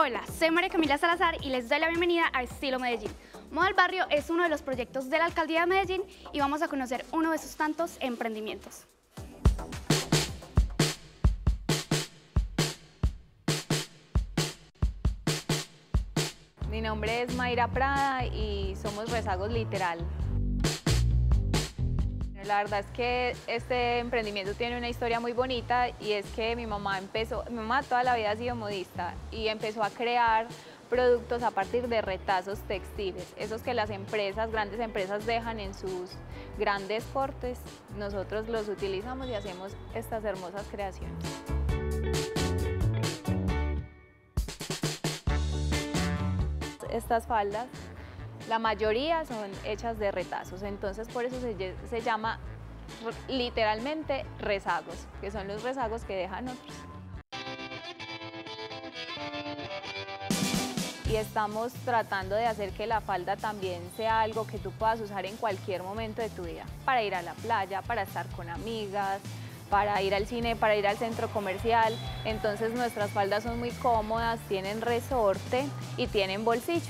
Hola, soy María Camila Salazar y les doy la bienvenida a Estilo Medellín. Moda del Barrio es uno de los proyectos de la Alcaldía de Medellín y vamos a conocer uno de sus tantos emprendimientos. Mi nombre es Mayra Prada y somos Rezagos Literal. La verdad es que este emprendimiento tiene una historia muy bonita y es que mi mamá toda la vida ha sido modista y empezó a crear productos a partir de retazos textiles, esos que las empresas, grandes empresas dejan en sus grandes cortes, nosotros los utilizamos y hacemos estas hermosas creaciones. Estas faldas, la mayoría son hechas de retazos, entonces por eso se llama literalmente rezagos, que son los rezagos que dejan otros. Y estamos tratando de hacer que la falda también sea algo que tú puedas usar en cualquier momento de tu vida, para ir a la playa, para estar con amigas, para ir al cine, para ir al centro comercial. Entonces nuestras faldas son muy cómodas, tienen resorte y tienen bolsillos.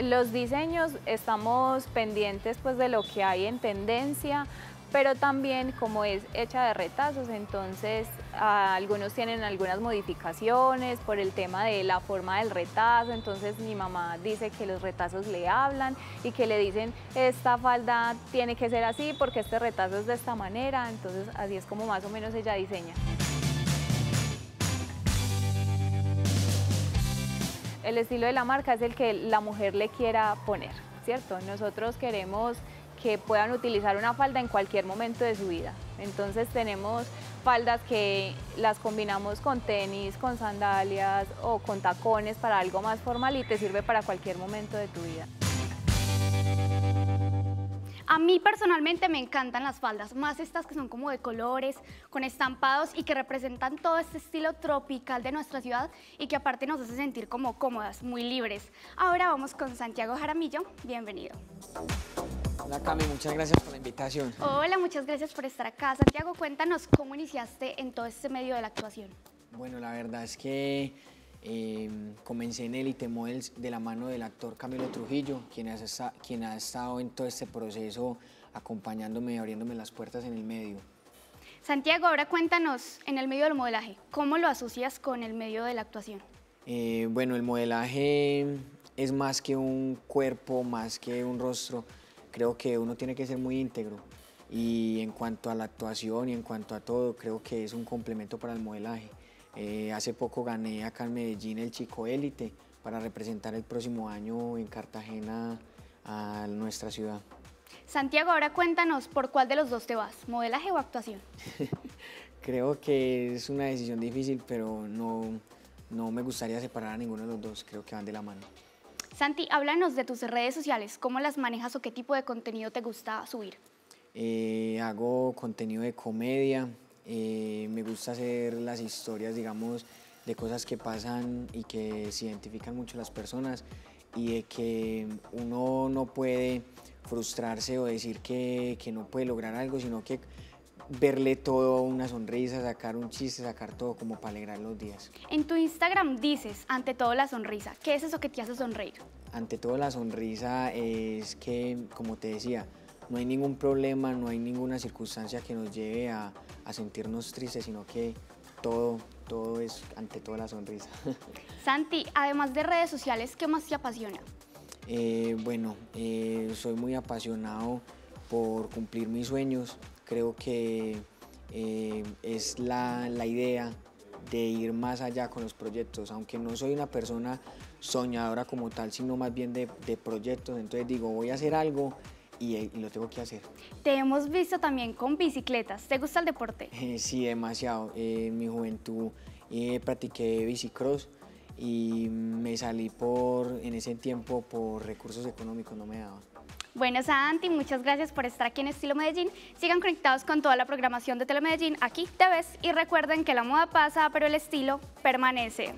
Los diseños estamos pendientes pues de lo que hay en tendencia, pero también como es hecha de retazos, entonces algunos tienen algunas modificaciones por el tema de la forma del retazo, entonces mi mamá dice que los retazos le hablan y que le dicen esta falda tiene que ser así porque este retazo es de esta manera, entonces así es como más o menos ella diseña. El estilo de la marca es el que la mujer le quiera poner, ¿cierto? Nosotros queremos que puedan utilizar una falda en cualquier momento de su vida. Entonces tenemos faldas que las combinamos con tenis, con sandalias o con tacones para algo más formal y te sirve para cualquier momento de tu vida. A mí personalmente me encantan las faldas, más estas que son como de colores, con estampados y que representan todo este estilo tropical de nuestra ciudad y que aparte nos hace sentir como cómodas, muy libres. Ahora vamos con Santiago Jaramillo, bienvenido. Hola Cami, muchas gracias por la invitación. Hola, muchas gracias por estar acá. Santiago, cuéntanos cómo iniciaste en todo este medio de la actuación. Bueno, la verdad es que comencé en Elite Models de la mano del actor Camilo Trujillo, quien ha estado en todo este proceso acompañándome y abriéndome las puertas en el medio. Santiago, ahora cuéntanos, en el medio del modelaje, ¿cómo lo asocias con el medio de la actuación? Bueno, el modelaje es más que un cuerpo, más que un rostro. Creo que uno tiene que ser muy íntegro. Y en cuanto a la actuación y en cuanto a todo, creo que es un complemento para el modelaje. Hace poco gané acá en Medellín el Chico Élite para representar el próximo año en Cartagena a nuestra ciudad. Santiago, ahora cuéntanos, ¿por cuál de los dos te vas? ¿Modelaje o actuación? Creo que es una decisión difícil, pero no me gustaría separar a ninguno de los dos, creo que van de la mano. Santi, háblanos de tus redes sociales, ¿cómo las manejas o qué tipo de contenido te gusta subir? Hago contenido de comedia. Me gusta hacer las historias, digamos, de cosas que pasan y que se identifican mucho las personas y de que uno no puede frustrarse o decir que no puede lograr algo, sino que verle todo una sonrisa, sacar un chiste, sacar todo como para alegrar los días. En tu Instagram dices, ante todo la sonrisa, ¿qué es eso que te hace sonreír? Ante todo la sonrisa es que, como te decía, no hay ningún problema, no hay ninguna circunstancia que nos lleve a sentirnos tristes, sino que todo es ante toda la sonrisa. Santi, además de redes sociales, ¿qué más te apasiona? Bueno, soy muy apasionado por cumplir mis sueños. Creo que es la idea de ir más allá con los proyectos, aunque no soy una persona soñadora como tal, sino más bien de proyectos. Entonces digo, voy a hacer algo y lo tengo que hacer. Te hemos visto también con bicicletas. ¿Te gusta el deporte? Sí, demasiado. En mi juventud practiqué bicicross y me salí en ese tiempo por recursos económicos, no me daban. Bueno, Santi, muchas gracias por estar aquí en Estilo Medellín. Sigan conectados con toda la programación de Telemedellín. Aquí te ves y recuerden que la moda pasa, pero el estilo permanece.